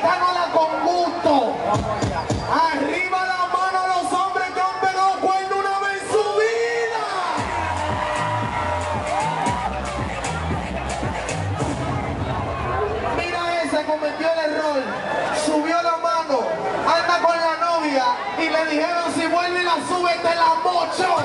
gitana con gusto. Arriba la mano a los hombres que han pegado cuerno una vez en su vida. Mira ese, cometió el error. Subió la mano, anda con la novia y le dijeron si vuelve y la sube te la mocho.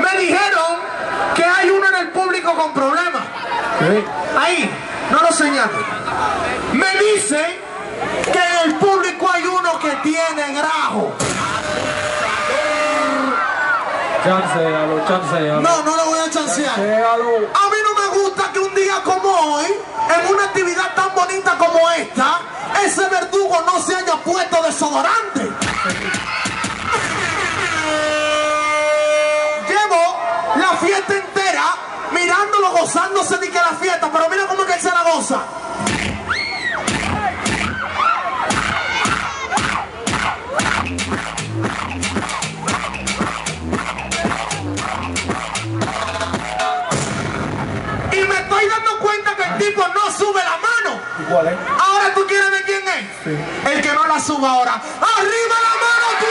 Me dijeron que hay uno en el público con problemas. ¿Qué? Ahí, no lo señalo. Me dicen que en el público hay uno que tiene grajo. Chancealo, chancealo. No, no lo voy a chancear. Chancealo. A mí no me gusta que un día como hoy, en una actividad tan bonita como esta, ese verdugo no se haya puesto desodorante. La fiesta entera, mirándolo, gozándose de que la fiesta, pero mira cómo es que él se la goza. Y me estoy dando cuenta que el tipo no sube la mano. ¿Cuál es? Ahora tú quieres ver quién es. Sí. El que no la suba ahora. ¡Arriba la mano, tú!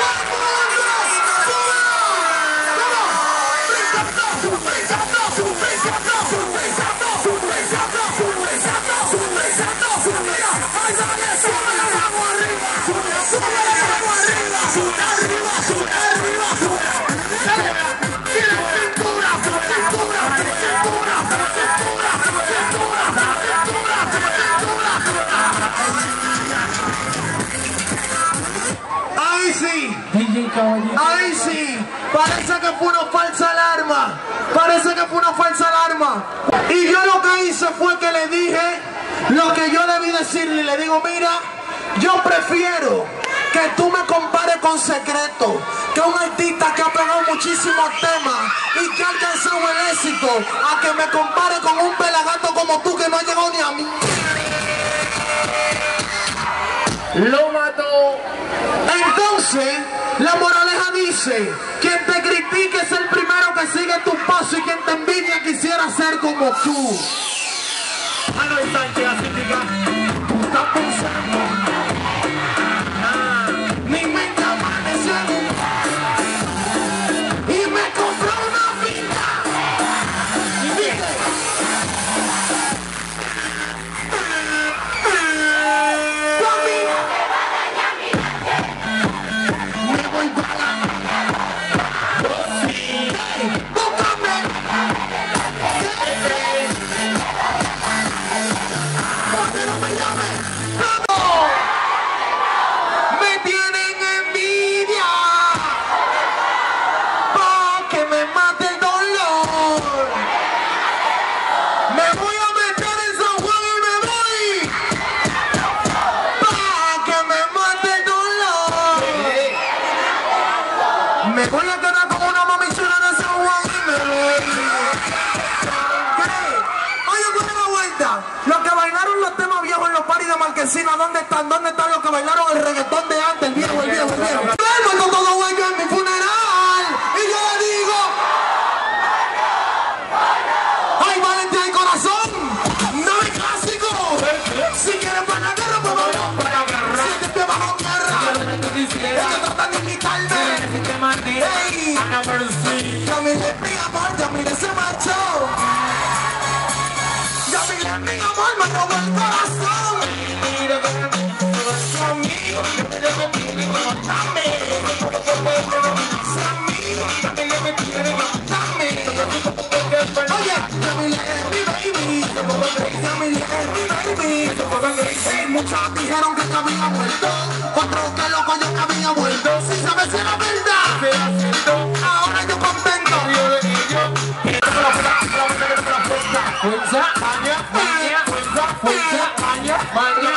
Ay, sí, parece que fue una falsa alarma. Parece que fue una falsa alarma. Y yo lo que hice fue que le dije lo que yo debí decirle. Le digo, mira, yo prefiero que tú me compares con Secreto, que un artista que ha pegado muchísimos temas y que ha alcanzado el éxito, a que me compare con un pelagato como tú que no ha llegado ni a mí. Lo mató. Entonces, la moraleja dice, quien te critique es el primero que sigue tu paso y quien te envidia quisiera ser como tú. Aloy Sánchez, así diga, tú estás pensando. Mi mente amaneció y me compró una vida. ¿Dónde están? ¿Dónde están los que bailaron el reggaetón de antes? El viejo, el viejo, el viejo. He muerto todo hueco en mi funeral. Y yo le digo... ¡Ay, valentía y corazón! ¡No es clásico! Si quieres para la guerra, pues vamos para la guerra. Si te bajo tierra, ellos tratan de imitarme. ¡Ey! Camila es mi amor, Camila se marchó. Camila es mi amor, me robó el corazón. Muchos dijeron que había vuelto, otros que loco yo que había vuelto. Si sabes si era verdad, ahora yo contento. Fuerza, maña, fuerza, fuerza, maña, maña.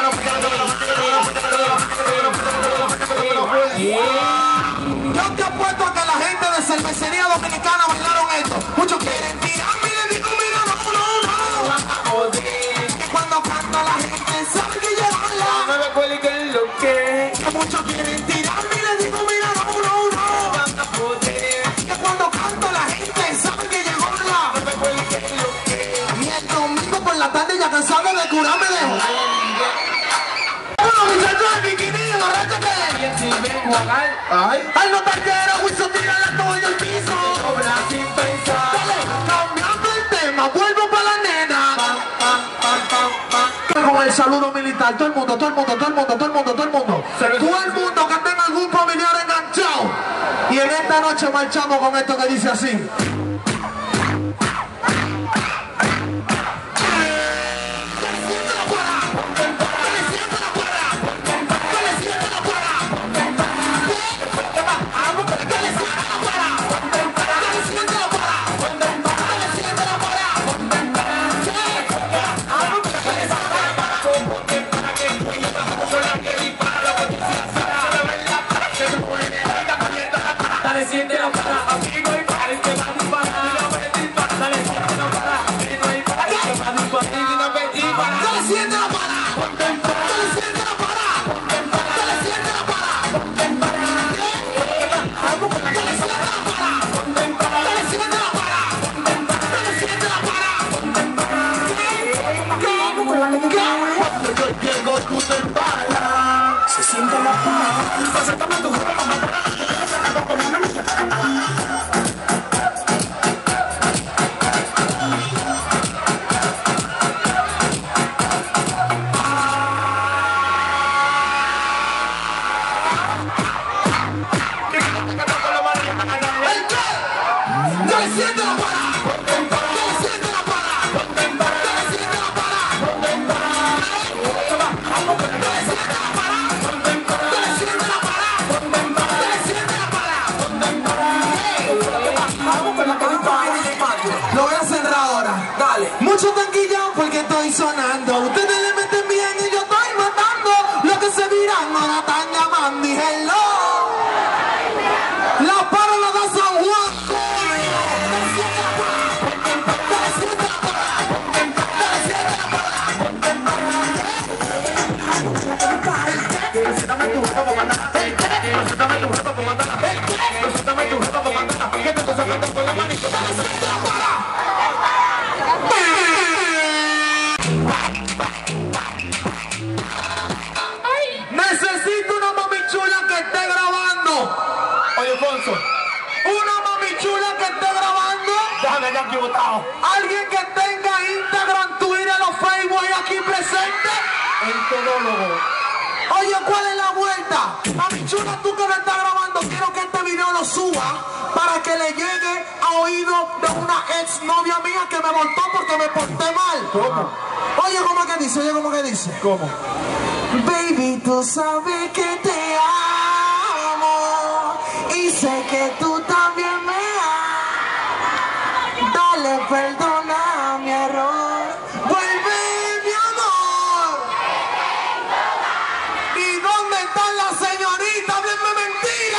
Yo te apuesto a que la gente de Cervecería Dominicana bailaron esto. Muchos quieren tirar, miren, digo, mira, no, no, no. Que cuando canta la gente sabe que yo baila. No me cuelguen lo que. Muchos quieren tirar, miren, digo, mira, no, no, no. Que cuando canto la gente sabe que yo baila. No me cuelguen lo que. Y el domingo por la tarde ya cansado de curarme de joder. Ay, al no taquero, Wiso tira la toalla al piso. Cobra sin pensar. Dale, cambiando el tema, vuelvo para la nena. Con el saludo militar, todo el mundo, todo el mundo, todo el mundo, todo el mundo, todo el mundo. Todo el mundo que tenga algún familiar enganchado. Y en esta noche marchamos con esto que dice así. Alguien que tenga Instagram, Twitter o Facebook aquí presente. Entonólogo. Oye, ¿cuál es la vuelta? Mami chula, tú que me estás grabando, quiero que este video lo suba para que le llegue a oído de una ex novia mía que me voltó porque me porté mal. ¿Cómo? Oye, ¿cómo que dice? Oye, ¿cómo que dice? ¿Cómo? Baby, tú sabes que te amo y sé que tú también me amas. Dale, perdona mi error. Vuelve, mi amor. ¿Y dónde están las señoritas? ¡Háblenme mentira!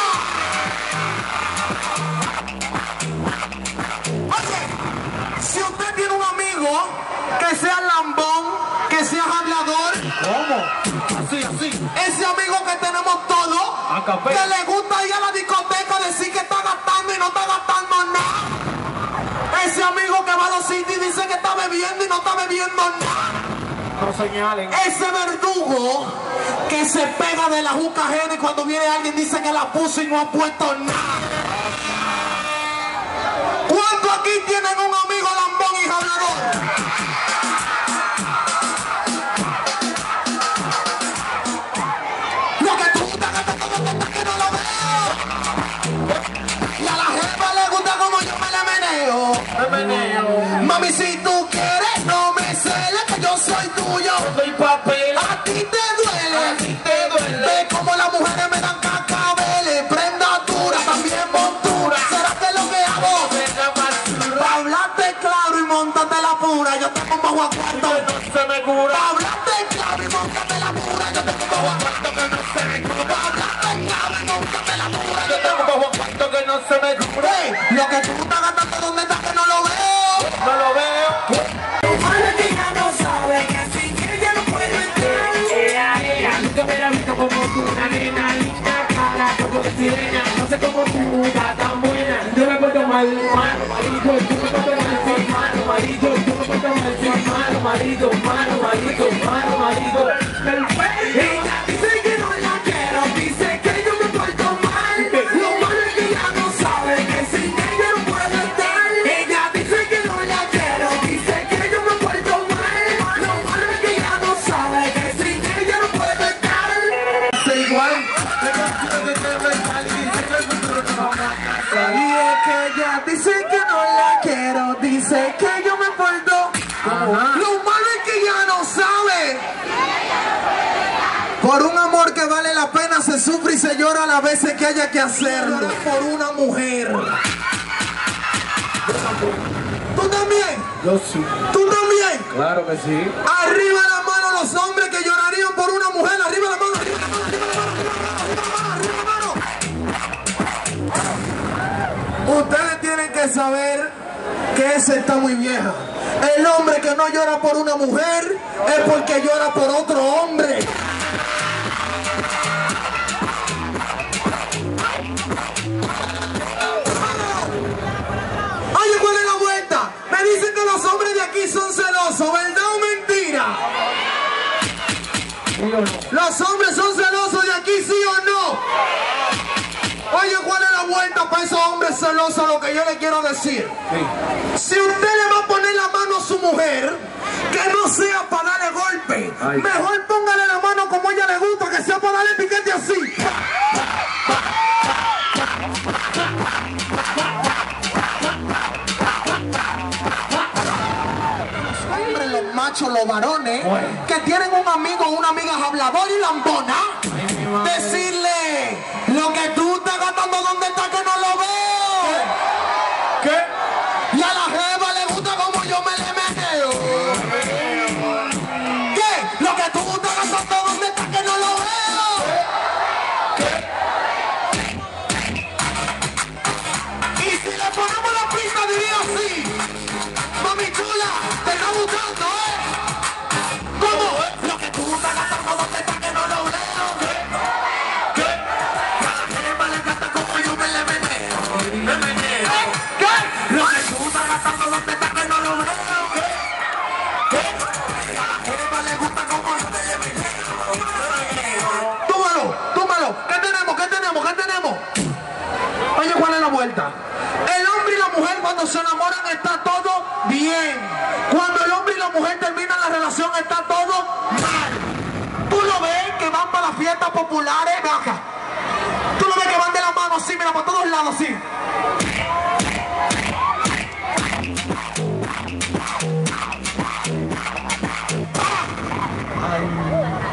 así. Ese amigo que tenemos todos, que le gusta ir a la discoteca, decir que está gastando y no está gastando nada. Ese amigo que va a los sitios y dice que está bebiendo y no está bebiendo nada. No señalen. Ese verdugo que se pega de la juca ajena y cuando viene alguien dice que la puso y no ha puesto nada. ¿Cuántos aquí tienen un amigo lambón y hablador? Mami, si tú quieres, no me celes, que yo soy tuyo. Soy papel. A ti te duele. A ti te duele. Ve como las mujeres me dan cacabeles. Prenda dura, también montura. ¿Será que lo que hago? Pa' hablarte claro y montarte la pura. Yo te pongo agua cuarto, que no se me cura. Pa' hablarte claro y montarte la pura. Yo te pongo agua cuarto, que no se me cura. Pa' hablarte claro y montarte la pura. Yo te pongo agua cuarto, que no se me cura. Lo que tú estás gastando, ¿dónde estás? Que no lo veo. No lo veo. Tu maldita no sabe que así que ya no puedo entrar. Ella nunca me la visto como tú, una nena linda, cara como de sirena. No sé cómo tú estás tan buena. Yo me porto mal, malo, malito. Tú me porto mal, sí, malo, malito. Tú me porto mal, sí, malo, malito. Malo, malito, malo, malito. Ella dice que no la quiero, dice que yo me porto mal. Lo malo es que ya no sabe que si que yo no puedo estar. Ella dice que dice que yo me porto. Lo malo es que ya no sabe. Por un amor que vale la pena se sufre y se llora a las veces que haya que hacerlo. Por una mujer. ¿Tú también? Yo sí. ¿Tú también? Claro que sí. Arriba la mano los hombres que llorarían por una mujer. Arriba la mano, arriba la mano, arriba la mano, arriba la mano. Ustedes tienen que saber que esa está muy vieja. El hombre que no llora por una mujer es porque llora por otro hombre. Oye, ¿cuál es la vuelta? Me dicen que los hombres de aquí son celosos, ¿verdad o mentira? Los hombres son celosos de aquí, ¿sí o no? Oye, ¿cuál es la vuelta para esos hombres celosos? Lo que yo le quiero decir. Sí. Si usted le va a poner la mano a su mujer, que no sea para darle golpe. Ay. Mejor póngale la mano como a ella le gusta, que sea para darle piquete así. Los hombres, los machos, los varones, bueno, que tienen un amigo o una amiga habladora y lambona, ay, decirle lo que tú estás gastando, ¿dónde está que no lo veo? ¿Qué? Y a la jeva le gusta como yo me le meneo. ¿Qué? Lo que tú estás gastando, ¿dónde está que no lo veo? ¿Qué? Y si le ponemos la pista diría así: mami chula, te está gustando, ¿eh? ¿Cómo? Lo que tú estás gastando, ¿dónde está que no lo veo? El hombre y la mujer cuando se enamoran está todo bien. Cuando el hombre y la mujer terminan la relación está todo mal. Tú lo ves que van para las fiestas populares, baja. Tú lo ves que van de la mano así, mira, para todos lados así.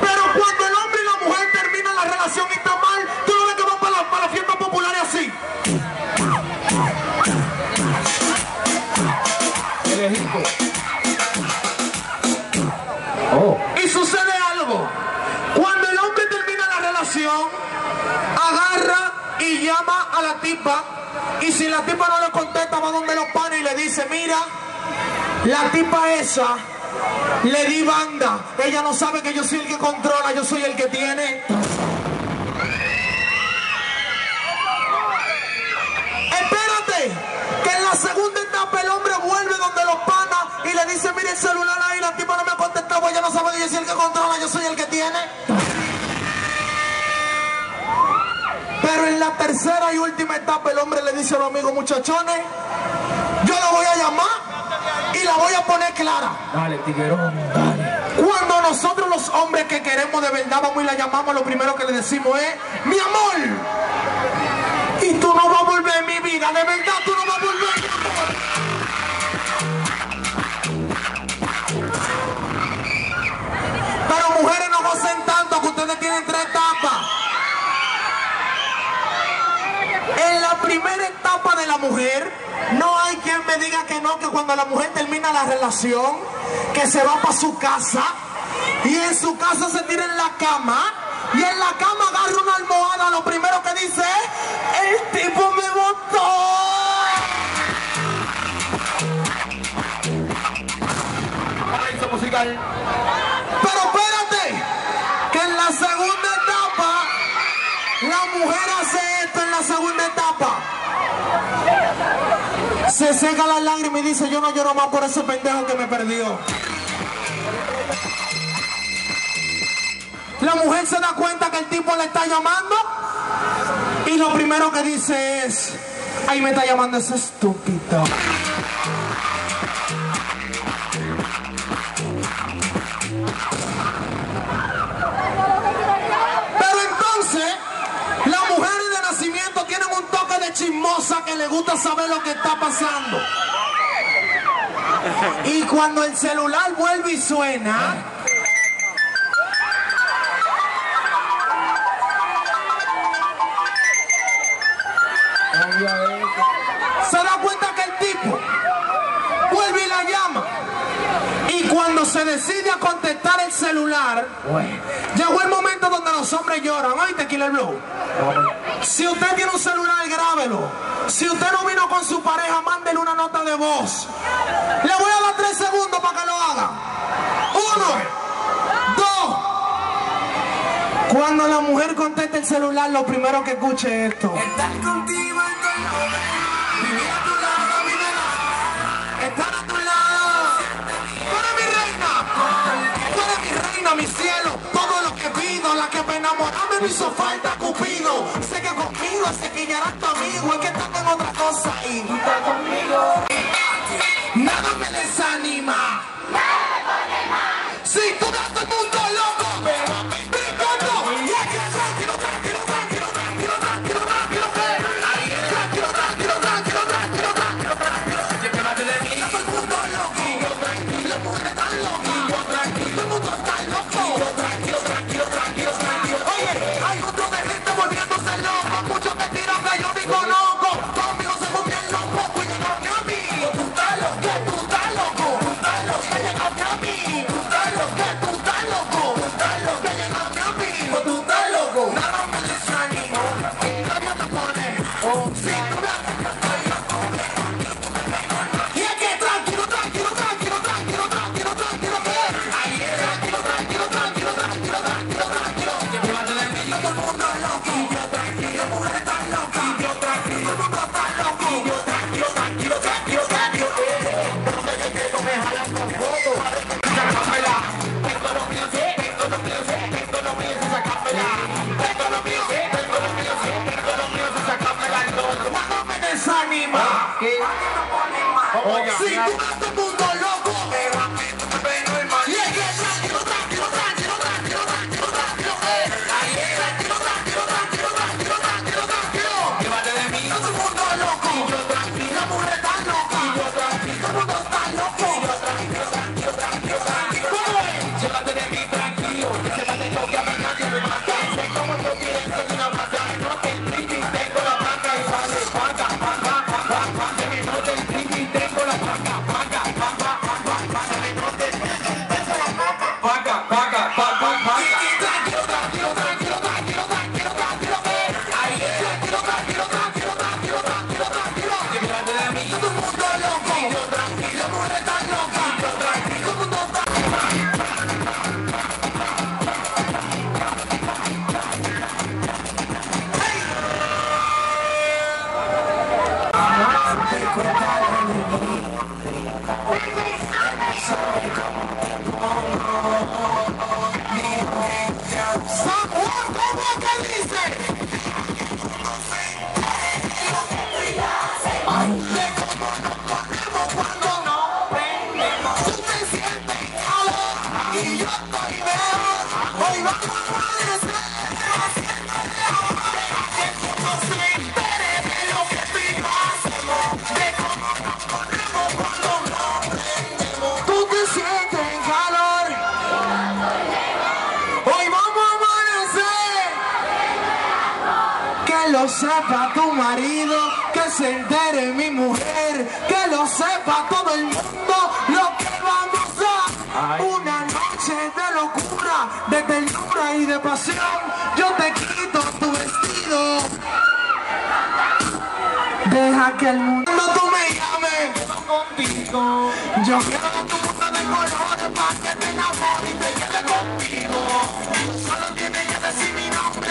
Pero cuando el hombre y la mujer terminan la relación está mal, tú lo ves que van para las fiestas populares así. Oh. Y sucede algo. Cuando el hombre termina la relación, agarra y llama a la tipa. Y si la tipa no le contesta, va donde los panes y le dice: mira, la tipa esa Le di banda. Ella no sabe que yo soy el que controla, yo soy el que tiene. Espérate, que en la segunda etapa el hombre vuelve donde los panas y le dice, mire el celular ahí, la tipa no me ha contestado, ella no sabe que yo soy el que controla, yo soy el que tiene. Pero en la tercera y última etapa el hombre le dice a los amigos, muchachones, yo la voy a llamar y la voy a poner clara. Dale, tiguerón, dale. Cuando nosotros los hombres que queremos de verdad vamos y la llamamos, lo primero que le decimos es, mi amor, y tú no vas a volver, mi vida, de verdad tú no vas a volver, mi amor. Pero mujeres, no gocen tanto, que ustedes tienen tres etapas. En la primera etapa de la mujer, no hay quien me diga que no, que cuando la mujer termina la relación, que se va para su casa, y en su casa se tira en la cama, y en la cama agarra una almohada, lo primero que dice es, el tipo me botó. Paraíso musical. Pero espérate, que en la segunda etapa, la mujer hace esto en la segunda etapa. Se seca las lágrimas y dice, yo no lloro más por ese pendejo que me perdió. La mujer se da cuenta que el tipo le está llamando y lo primero que dice es, ahí me está llamando ese estúpido. Chismosa que le gusta saber lo que está pasando, y cuando el celular vuelve y suena, se da cuenta que el tipo vuelve y la llama, y cuando se decide a contestar el celular, llegó el momento donde los hombres lloran. Oíste, Killer Blow, si usted tiene un celular, grábelo. Si usted no vino con su pareja, mándele una nota de voz. Le voy a dar 3 segundos para que lo haga. 1, 2. Cuando la mujer conteste el celular, lo primero que escuche es esto. Estar contigo en todo momento, vivir a tu lado, mi nena. Estar a tu lado. Tú eres mi reina. Tú eres mi reina, mi cielo. Todo lo que pido, la que me enamoraba me hizo falta, Cupido. Sé que conmigo se guiñará tu amigo, es que estás en otra cosa y tú estás conmigo. Nada me desanima, nada me pone mal. Si tú das todo el mundo loco, pero a mí me encantó. Y es que tranquilo, tranquilo, tranquilo, tranquilo, tranquilo, tranquilo, tranquilo, tranquilo, tranquilo, tranquilo, tranquilo, tranquilo. Siempre más de mí, todo el mundo loco. Y yo tranquilo, el mundo está loco. Y yo tranquilo, el mundo está loco. Y yo tranquilo, tranquilo, tranquilo, tranquilo. Oye, hay un montón de gente volviéndose loco. Muchos me tiran, pero yo digo loco. Conmigo se volvían locos, cuidado a mí. Tú estás loco, tú estás loco. Tú estás loco, que llegaste a mí. Tú estás loco, tú estás loco. Tú estás loco, que llegaste a mí. Tú estás loco. Nada me desanimo. Nada me pone. Si tú me atacas, estoy loco. Y es que tranquilo, tranquilo, tranquilo, tranquilo, tranquilo, tranquilo, tranquilo. Ahí es tranquilo, tranquilo, tranquilo, tranquilo, tranquilo, tranquilo. Siempre más de mí, todo el mundo loco. Y yo tranquilo. lo sepa tu marido, que se entere mi mujer, que lo sepa todo el mundo lo que vamos a. Ay. Una noche de locura, de ternura y de pasión, yo te quito tu vestido. Deja que el mundo tú me llames, yo contigo. Yo quiero tu mundo de colores para que te enamores y te quedes conmigo. Solo tienes que decir mi nombre.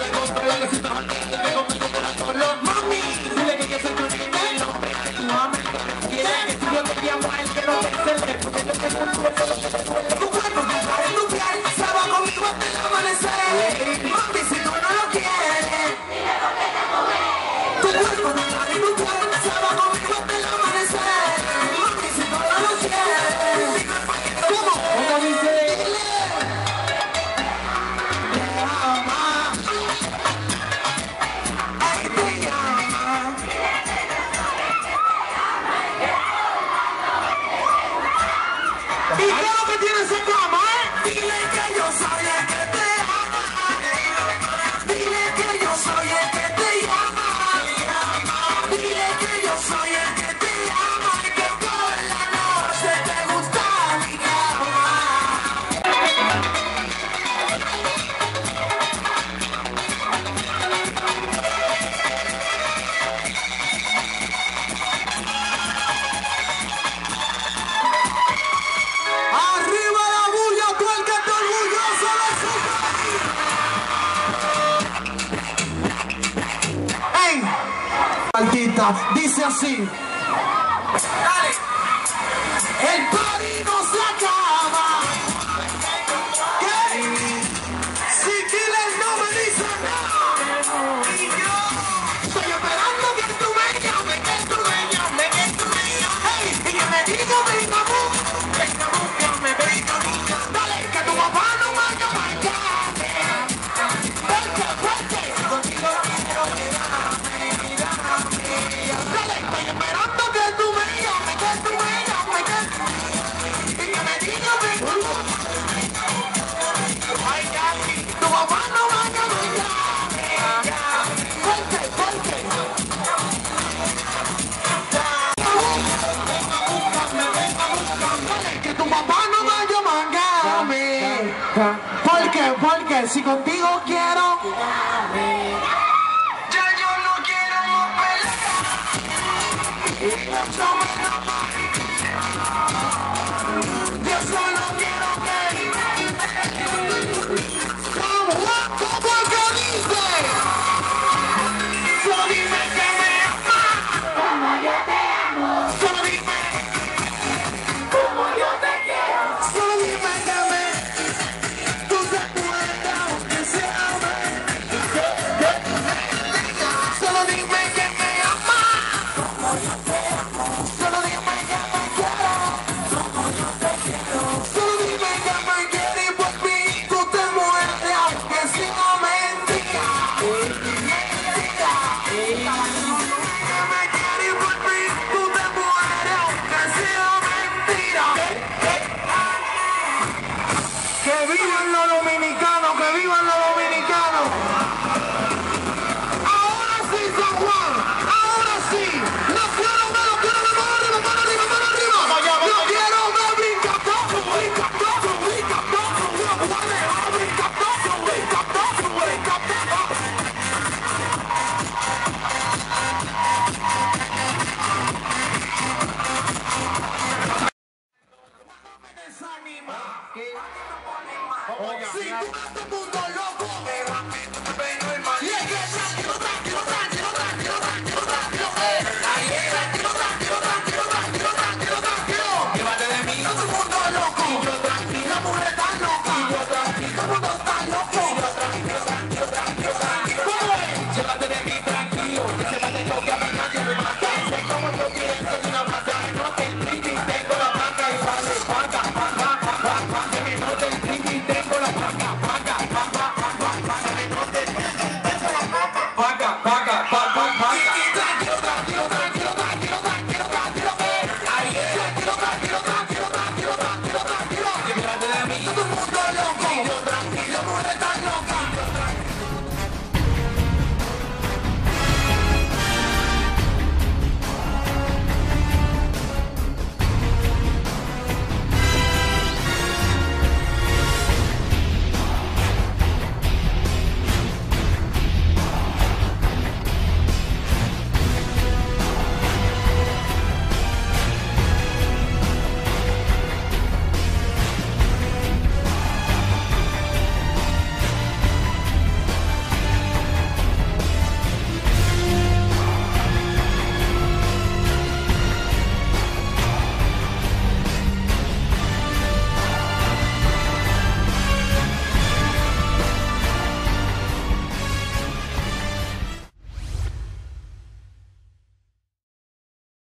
Dice así, dale, el party no se acaba, ¿qué? Si Killer no me dice nada, y yo estoy esperando que tú me llames, hey, y yo me digo, venga, búscame, venga, dale, que tu papá no me llama ya, vente, contigo quiero quedarme. Porque si contigo quiero, ya yo no quiero pelear. Yo solo quiero que como porque dice, solo dime que me amas como yo te amo, solo dime como yo te quiero, solo dime que ¡que vivan los dominicanos! ¡Que vivan los dominicanos!